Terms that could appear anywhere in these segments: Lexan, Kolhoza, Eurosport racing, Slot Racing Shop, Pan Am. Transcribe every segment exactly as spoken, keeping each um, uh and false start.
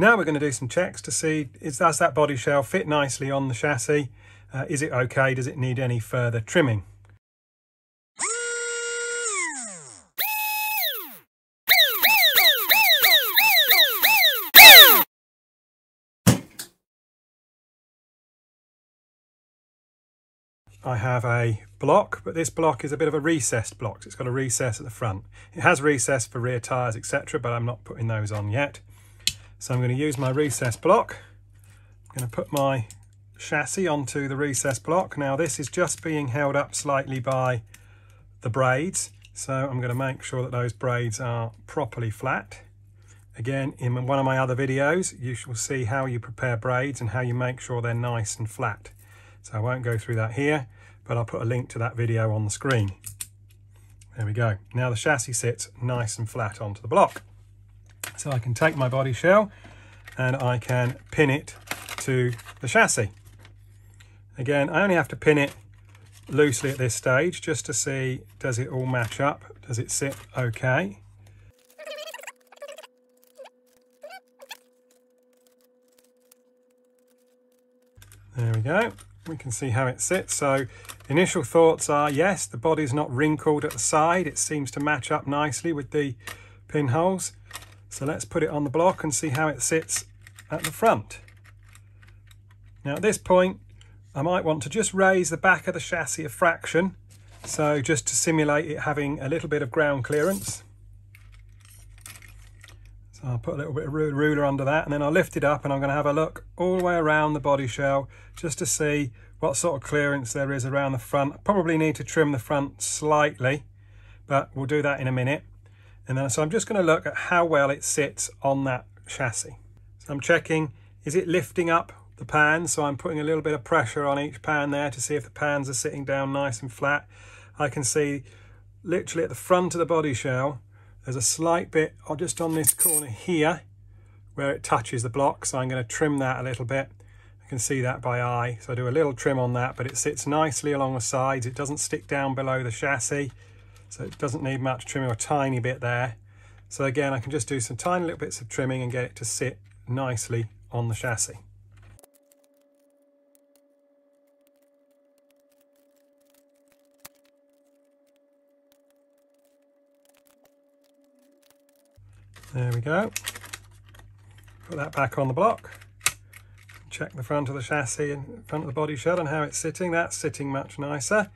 Now we're going to do some checks to see, is does that body shell fit nicely on the chassis? Uh, is it okay? Does it need any further trimming? I have a block, but this block is a bit of a recessed block. So it's got a recess at the front. It has recess for rear tyres, et cetera, but I'm not putting those on yet. So I'm going to use my recess block. I'm going to put my chassis onto the recess block. Now this is just being held up slightly by the braids. So I'm going to make sure that those braids are properly flat. Again, in one of my other videos, you shall see how you prepare braids and how you make sure they're nice and flat. So I won't go through that here, but I'll put a link to that video on the screen. There we go. Now the chassis sits nice and flat onto the block. So I can take my body shell and I can pin it to the chassis. Again, I only have to pin it loosely at this stage just to see, does it all match up? Does it sit okay? There we go. We can see how it sits. So initial thoughts are, yes, the body's not wrinkled at the side. It seems to match up nicely with the pinholes. So let's put it on the block and see how it sits at the front. Now at this point, I might want to just raise the back of the chassis a fraction. So just to simulate it having a little bit of ground clearance. So I'll put a little bit of ruler under that and then I'll lift it up and I'm going to have a look all the way around the body shell just to see what sort of clearance there is around the front. I probably need to trim the front slightly, but we'll do that in a minute. And then so I'm just going to look at how well it sits on that chassis. So I'm checking, is it lifting up the pan? So I'm putting a little bit of pressure on each pan there to see if the pans are sitting down nice and flat. I can see literally at the front of the body shell, there's a slight bit just on this corner here where it touches the block, so I'm going to trim that a little bit. I can see that by eye, so I do a little trim on that, but it sits nicely along the sides. It doesn't stick down below the chassis, so it doesn't need much trimming, or a tiny bit there. So again, I can just do some tiny little bits of trimming and get it to sit nicely on the chassis. There we go. Put that back on the block. Check the front of the chassis and front of the body shell and how it's sitting. That's sitting much nicer.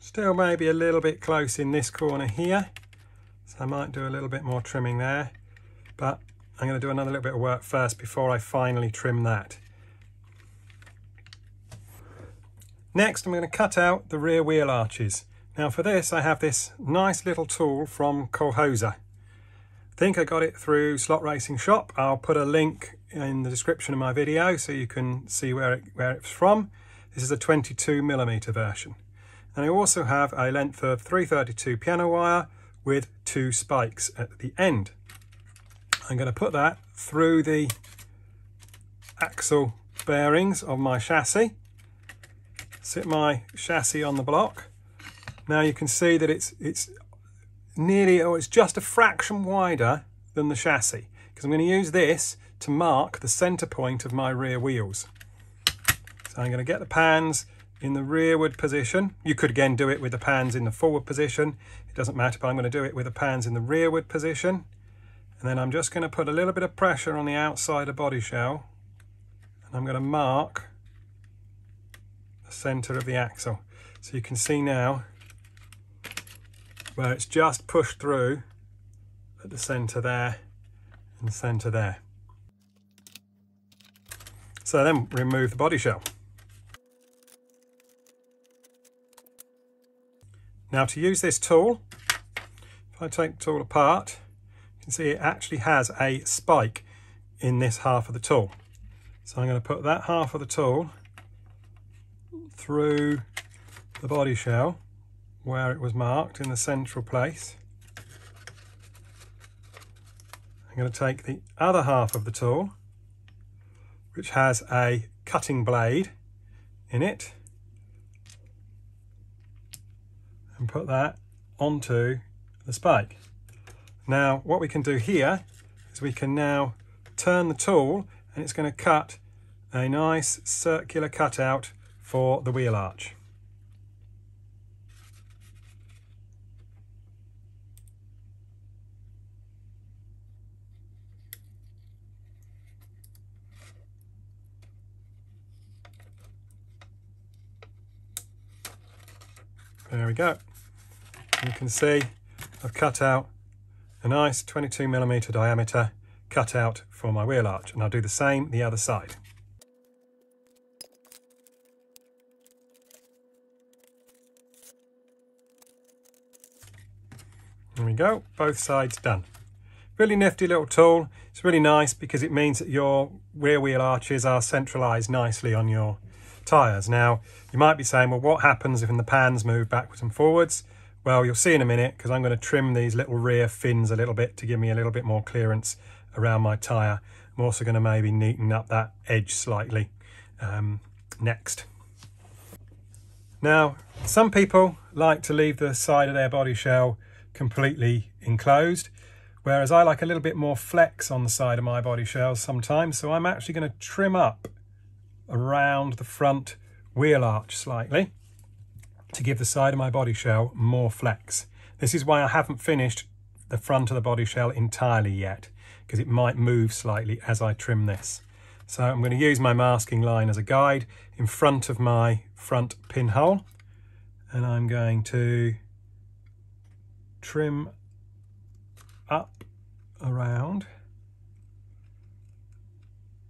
Still maybe a little bit close in this corner here. So I might do a little bit more trimming there. But I'm going to do another little bit of work first before I finally trim that. Next, I'm going to cut out the rear wheel arches. Now for this, I have this nice little tool from Kolhoza. I think I got it through Slot Racing Shop. I'll put a link in the description of my video so you can see where, it, where it's from. This is a twenty-two millimeter version. And I also have a length of three thirty-two piano wire with two spikes at the end. I'm going to put that through the axle bearings of my chassis. Sit my chassis on the block. Now you can see that it's it's nearly, or it's just a fraction wider than the chassis, because I'm going to use this to mark the center point of my rear wheels. So I'm going to get the pans in the rearward position. You could again do it with the pans in the forward position. It doesn't matter, but I'm going to do it with the pans in the rearward position. And then I'm just going to put a little bit of pressure on the outside of the body shell. And I'm going to mark the center of the axle. So you can see now where it's just pushed through at the centre there and centre there. So then remove the body shell. Now to use this tool, if I take the tool apart, you can see it actually has a spike in this half of the tool. So I'm going to put that half of the tool through the body shell where it was marked in the central place. I'm going to take the other half of the tool, which has a cutting blade in it, and put that onto the spike. Now what we can do here is we can now turn the tool and it's going to cut a nice circular cutout for the wheel arch. There we go. You can see I've cut out a nice twenty-two millimeter diameter cutout for my wheel arch, and I'll do the same the other side. There we go, both sides done. Really nifty little tool. It's really nice because it means that your rear wheel arches are centralised nicely on your tyres. Now, you might be saying, well, what happens if the pans move backwards and forwards? Well, you'll see in a minute, because I'm going to trim these little rear fins a little bit to give me a little bit more clearance around my tyre. I'm also going to maybe neaten up that edge slightly um, next. Now, some people like to leave the side of their body shell completely enclosed, whereas I like a little bit more flex on the side of my body shells sometimes, so I'm actually going to trim up around the front wheel arch slightly to give the side of my body shell more flex. This is why I haven't finished the front of the body shell entirely yet, because it might move slightly as I trim this. So I'm going to use my masking line as a guide in front of my front pinhole, and I'm going to trim up around,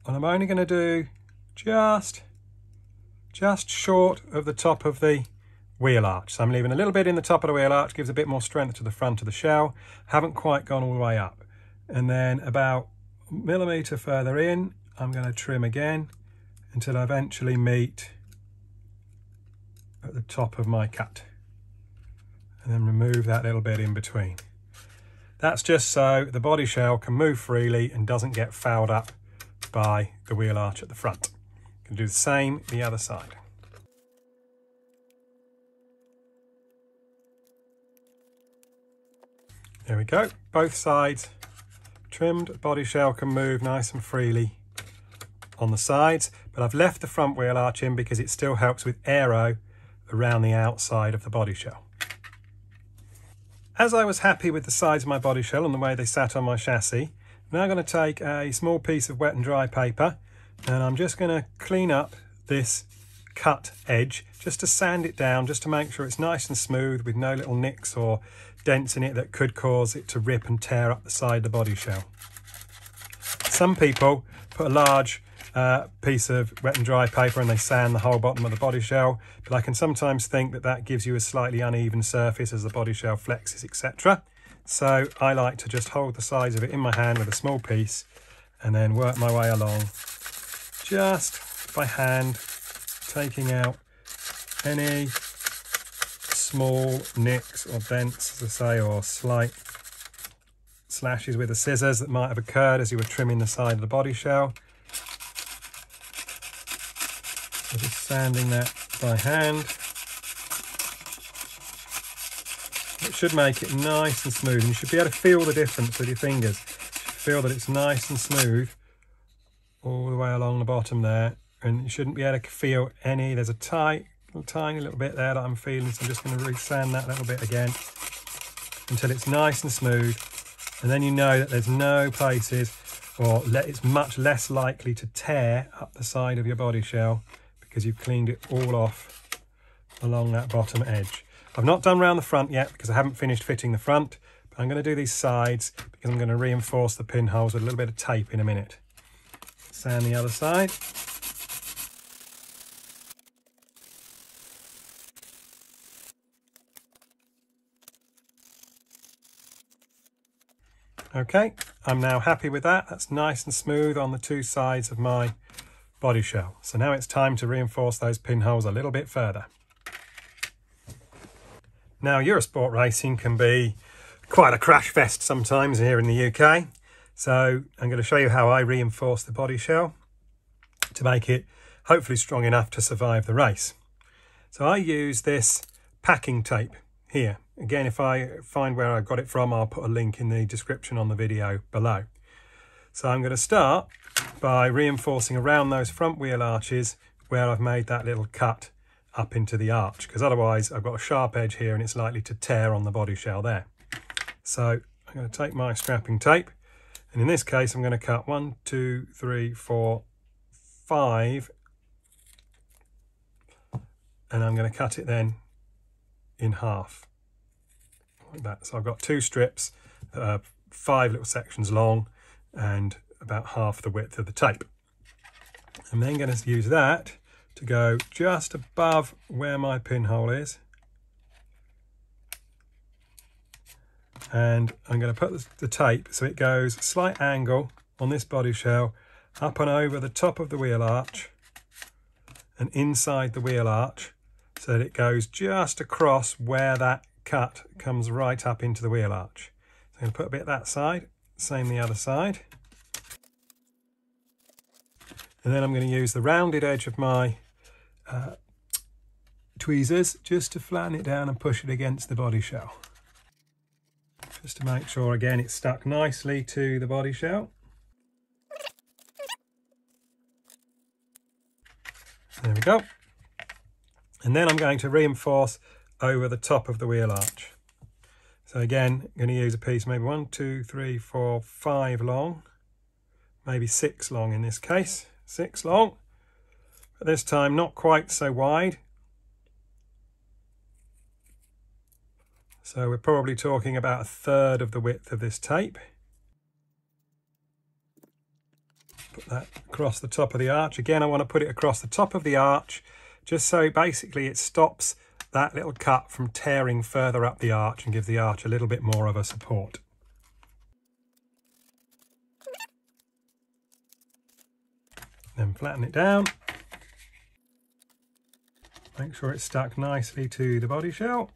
and I'm only going to do just just short of the top of the wheel arch. So I'm leaving a little bit in the top of the wheel arch, gives a bit more strength to the front of the shell. Haven't quite gone all the way up, and then about a millimetre further in I'm going to trim again until I eventually meet at the top of my cut, and then remove that little bit in between. That's just so the body shell can move freely and doesn't get fouled up by the wheel arch at the front. I'm going to do the same the other side. There we go, both sides trimmed. Body shell can move nice and freely on the sides, but I've left the front wheel arch in because it still helps with aero around the outside of the body shell. As I was happy with the sides of my body shell and the way they sat on my chassis, I'm now going to take a small piece of wet and dry paper, and I'm just going to clean up this cut edge just to sand it down, just to make sure it's nice and smooth with no little nicks or dents in it that could cause it to rip and tear up the side of the body shell. Some people put a large uh, piece of wet and dry paper and they sand the whole bottom of the body shell, but I can sometimes think that that gives you a slightly uneven surface as the body shell flexes, et cetera. So I like to just hold the size of it in my hand with a small piece and then work my way along just by hand, taking out any small nicks or dents, as I say, or slight slashes with the scissors that might have occurred as you were trimming the side of the body shell. So just sanding that by hand. It should make it nice and smooth, and you should be able to feel the difference with your fingers. Feel that it's nice and smooth all the way along the bottom there, and you shouldn't be able to feel any. There's a tight tiny little bit there that I'm feeling, so I'm just going to re-sand that little bit again until it's nice and smooth, and then you know that there's no places, or let, it's much less likely to tear up the side of your body shell because you've cleaned it all off along that bottom edge. I've not done round the front yet because I haven't finished fitting the front, but I'm going to do these sides because I'm going to reinforce the pinholes with a little bit of tape in a minute. Sand the other side. Okay, I'm now happy with that. That's nice and smooth on the two sides of my body shell. So now it's time to reinforce those pinholes a little bit further. Now, Eurosport racing can be quite a crash fest sometimes here in the U K. So I'm going to show you how I reinforce the body shell to make it hopefully strong enough to survive the race. So I use this packing tape here. Again, if I find where I got it from, I'll put a link in the description on the video below. So I'm going to start by reinforcing around those front wheel arches where I've made that little cut up into the arch, because otherwise I've got a sharp edge here and it's likely to tear on the body shell there. So I'm going to take my strapping tape, and in this case I'm going to cut one, two, three, four, five, and I'm going to cut it then in half like that. So I've got two strips that are five little sections long and about half the width of the tape. I'm then going to use that to go just above where my pinhole is, and I'm going to put the tape so it goes a slight angle on this body shell up and over the top of the wheel arch and inside the wheel arch, so that it goes just across where that cut comes right up into the wheel arch. So I'm going to put a bit that side, same the other side. And then I'm going to use the rounded edge of my uh, tweezers just to flatten it down and push it against the body shell. Just to make sure, again, it's stuck nicely to the body shell. There we go. And then I'm going to reinforce over the top of the wheel arch. So again, I'm going to use a piece maybe one, two, three, four, five long, maybe six long in this case. Six long, but this time not quite so wide. So we're probably talking about a third of the width of this tape. Put that across the top of the arch. Again, I want to put it across the top of the arch, just so basically it stops that little cut from tearing further up the arch and gives the arch a little bit more of a support. Then flatten it down, make sure it's stuck nicely to the body shell.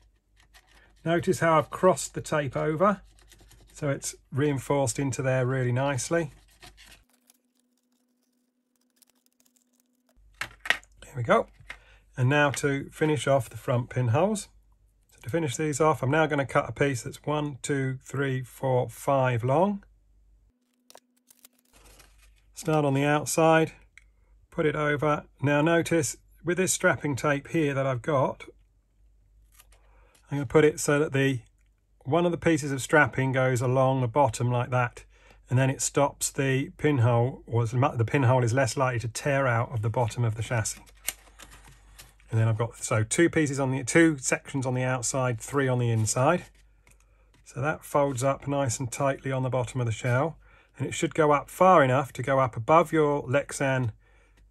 Notice how I've crossed the tape over, so it's reinforced into there really nicely. There we go. And now to finish off the front pinholes. So to finish these off, I'm now going to cut a piece that's one, two, three, four, five long. Start on the outside. Put it over. Now notice with this strapping tape here that I've got, I'm going to put it so that the one of the pieces of strapping goes along the bottom like that, and then it stops the pinhole, or the pinhole is less likely to tear out of the bottom of the chassis. And then I've got so two pieces on the two sections on the outside, three on the inside. So that folds up nice and tightly on the bottom of the shell, and it should go up far enough to go up above your Lexan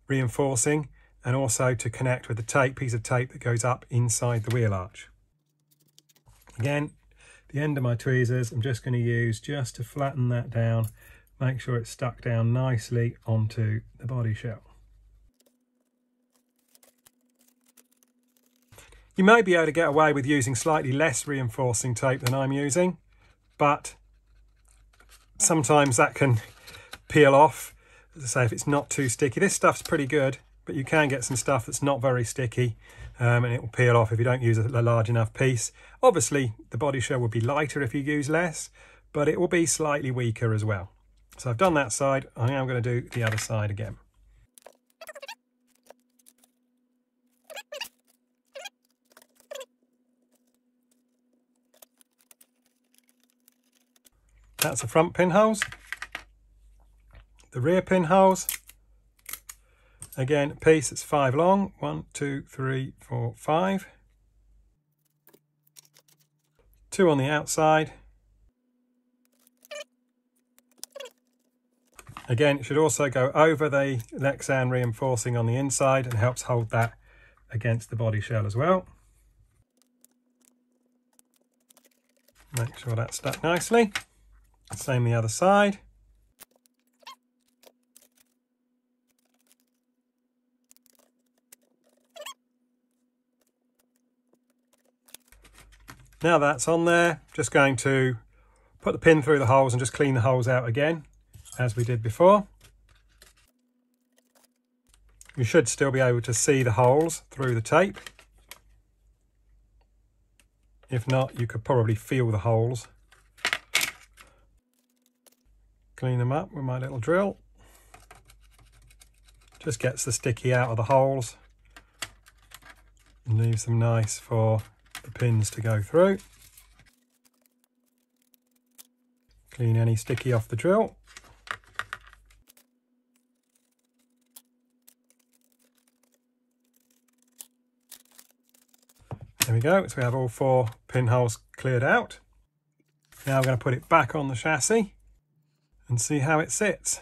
reinforcing, and also to connect with the tape piece of tape that goes up inside the wheel arch. Again, the end of my tweezers I'm just going to use just to flatten that down, make sure it's stuck down nicely onto the body shell. You may be able to get away with using slightly less reinforcing tape than I'm using, but sometimes that can peel off. As I say, if it's not too sticky, this stuff's pretty good, but you can get some stuff that's not very sticky, um, and it will peel off if you don't use a large enough piece. Obviously, the body shell will be lighter if you use less, but it will be slightly weaker as well. So I've done that side. I am going to do the other side again. That's the front pinholes. The rear pinholes, again, a piece that's five long, one, two, three, four, five, two on the outside. Again, it should also go over the Lexan reinforcing on the inside and helps hold that against the body shell as well. Make sure that's stuck nicely. Same the other side. Now that's on there, just going to put the pin through the holes and just clean the holes out again, as we did before. You should still be able to see the holes through the tape. If not, you could probably feel the holes. Clean them up with my little drill. Just gets the sticky out of the holes and leaves them nice for the pins to go through. Clean any sticky off the drill. There we go, so we have all four pinholes cleared out. Now I'm going to put it back on the chassis and see how it sits.